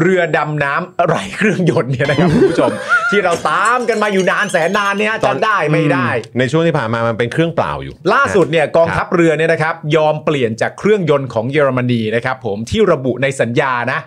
เรือดำน้ำอะไรเครื่องยนต์เนี่ยนะครับคุณผู้ชมที่เราตามกันมาอยู่นานแสนนานเนี่ยจำได้ไม่ได้ในช่วงที่ผ่านมามันเป็นเครื่องเปล่าอยู่ล่าสุดเนี่ยกองทัพเรือเนี่ยนะครับยอมเปลี่ยนจากเครื่องยนต์ของเยอรมนีนะครับผมที่ระบุในสัญญานะ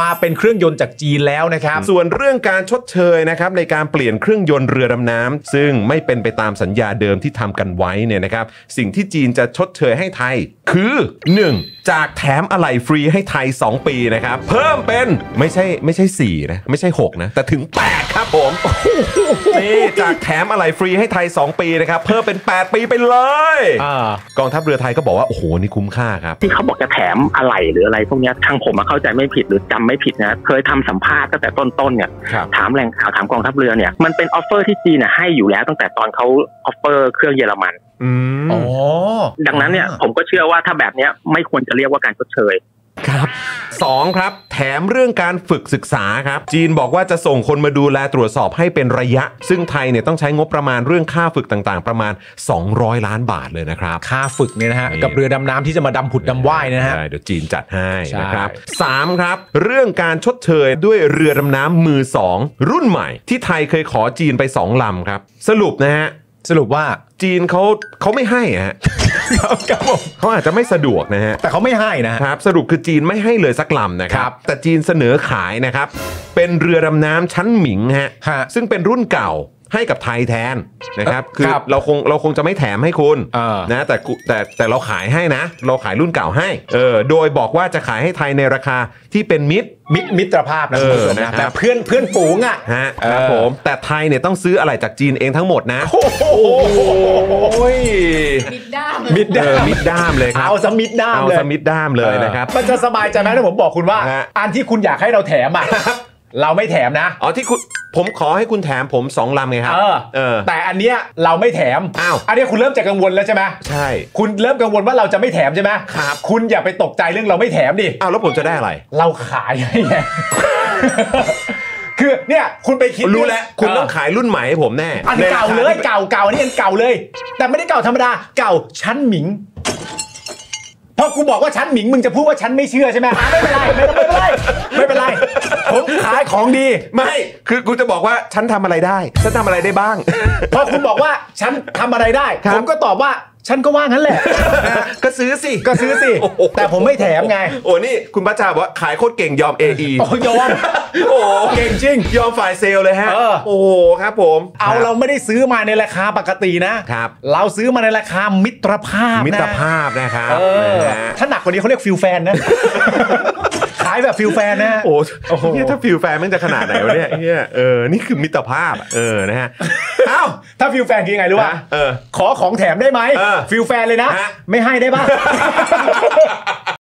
มาเป็นเครื่องยนต์จากจีนแล้วนะครับส่วนเรื่องการชดเชยนะครับในการเปลี่ยนเครื่องยนต์เรือดำน้ำซึ่งไม่เป็นไปตามสัญญาเดิมที่ทำกันไว้เนี่ยนะครับสิ่งที่จีนจะชดเชยให้ไทยคือ 1. จากแถมอะไหล่ฟรีให้ไทย2ปีนะครับเพิ่มเป็นไม่ใช่4นะไม่ใช่6นะแต่ถึง8ครับผมนี่จากแถมอะไหล่ฟรีให้ไทย2ปีนะครับเพิ่มเป็น8ปีไปเลยกองทัพเรือไทยก็บอกว่าโอ้โหนี่คุ้มค่าครับที่เขาบอกจะแถมอะไหล่หรืออะไรพวกนี้ทางผมเข้าใจไม่ผิดหรือจำไม่ผิดนะเคยทำสัมภาษณ์ตั้งแต่ต้นๆเนี่ยถามแหล่งข่าวถามกองทัพเรือเนี่ยมันเป็นออฟเฟอร์ที่จีนให้อยู่แล้วตั้งแต่ตอนเขาออฟเฟอร์เครื่องเยอรมันดังนั้นเนี่ยผมก็เชื่อว่าถ้าแบบนี้ไม่ควรจะเรียกว่าการชดเชยครับ 2. ครับแถมเรื่องการฝึกศึกษาครับจีนบอกว่าจะส่งคนมาดูแลตรวจสอบให้เป็นระยะซึ่งไทยเนี่ยต้องใช้งบประมาณเรื่องค่าฝึกต่างๆประมาณ200ล้านบาทเลยนะครับค่าฝึกเนี่ยนะฮะกับเรือดำน้ำที่จะมาดำผุดดำว่ายนะฮะเดี๋ยวจีนจัดให้นะครับ 3. ครับเรื่องการชดเชยด้วยเรือดำน้ำมือ2รุ่นใหม่ที่ไทยเคยขอจีนไป2ลำครับสรุปว่าจีนเขาไม่ให้ฮะเขาอาจจะไม่สะดวกนะฮะแต่เขาไม่ให้นะครับสรุปคือจีนไม่ให้เลยสักลำนะครับแต่จีนเสนอขายนะครับเป็นเรือดำน้ำชั้นหมิงฮะซึ่งเป็นรุ่นเก่าให้กับไทยแทนนะครับคือเราคงจะไม่แถมให้คุณนะแต่เราขายให้นะเราขายรุ่นเก่าให้โดยบอกว่าจะขายให้ไทยในราคาที่เป็นมิตรภาพนะคุณผู้ชมนะแต่เพื่อนฝูงอ่ะครับผมแต่ไทยเนี่ยต้องซื้ออะไรจากจีนเองทั้งหมดนะโอ้โหมิดด้ามเลยครับเอาสมิดด้ามเลยนะครับมันจะสบายใจไหมถ้าผมบอกคุณว่าอันที่คุณอยากให้เราแถมอ่ะเราไม่แถมนะอ๋อที่คุณผมขอให้คุณแถมผม2ลำไงครับแต่อันเนี้ยเราไม่แถมอ้าวอันเนี้ยคุณเริ่มจะกังวลแล้วใช่ไหมใช่คุณเริ่มกังวลว่าเราจะไม่แถมใช่ไหมครับคุณอย่าไปตกใจเรื่องเราไม่แถมดิอ้าวแล้วผมจะได้อะไรเราขายให้ไงคือเนี่ยคุณไปคิดรู้แล้วคุณต้องขายรุ่นใหม่ให้ผมแน่อันเก่าเลยเก่านี่อันเก่าเลยแต่ไม่ได้เก่าธรรมดาเก่าชั้นหมิงพอกูบอกว่าชั้นหมิงมึงจะพูดว่าชั้นไม่เชื่อใช่ไหมไม่เป็นไรผมขายของดีไม่คือกูจะบอกว่าชั้นทำอะไรได้ชั้นทำอะไรได้บ้างพอคุณบอกว่าชั้นทำอะไรได้ผมก็ตอบว่าฉันก็ว่างั้นแหละก็ซื้อสิแต่ผมไม่แถมไงโอ้นี่คุณประชาบอกว่าขายโคตรเก่งยอม AE ยอมโอ้เก่งจริงยอมฝ่ายเซลเลยฮะโอ้ครับผมเอาเราไม่ได้ซื้อมาในราคาปกตินะครับเราซื้อมาในราคามิตรภาพนะครับถ้าหนักกว่านี้เขาเรียกฟิลแฟนนะขายแบบฟิลแฟนนะโอ้โหเนี่ยถ้าฟิลแฟนมันจะขนาดไหนวะเนี่ยนี่คือมิตรภาพนะฮะเอ้าถ้าฟิลแฟนคือไงรู้ป่ะขอของแถมได้ไหมฟิลแฟนเลยนะไม่ให้ได้ป่ะ